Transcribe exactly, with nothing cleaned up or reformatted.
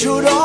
should all